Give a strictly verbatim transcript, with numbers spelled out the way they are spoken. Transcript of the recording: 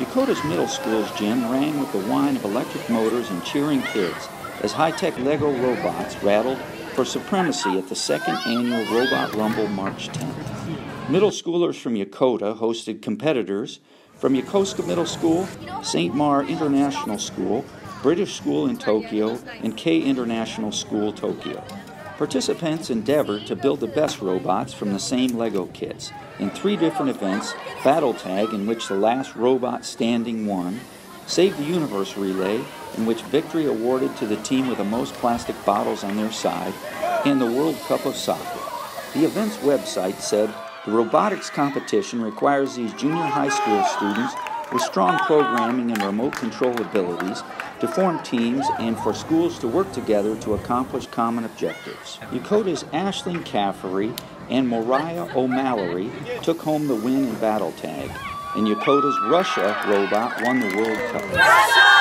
Dakota's middle school's gym rang with the whine of electric motors and cheering kids as high-tech LEGO robots rattled for supremacy at the second annual Robot Rumble March tenth. Middle schoolers from Yokota hosted competitors from Yokosuka Middle School, Saint Mar International School, British School in Tokyo, and K International School, Tokyo. Participants endeavored to build the best robots from the same LEGO kits in three different events: Battle Tag, in which the last robot standing won, Save the Universe Relay, in which victory awarded to the team with the most plastic bottles on their side, and the World Cup of Soccer. The event's website said, "The robotics competition requires these junior high school students with strong programming and remote control abilities to form teams and for schools to work together to accomplish common objectives." Yokota's Ashlyn Caffery and Mariah O'Mallory took home the win in Battle Tag, and Yokota's Russia robot won the World Cup. Russia!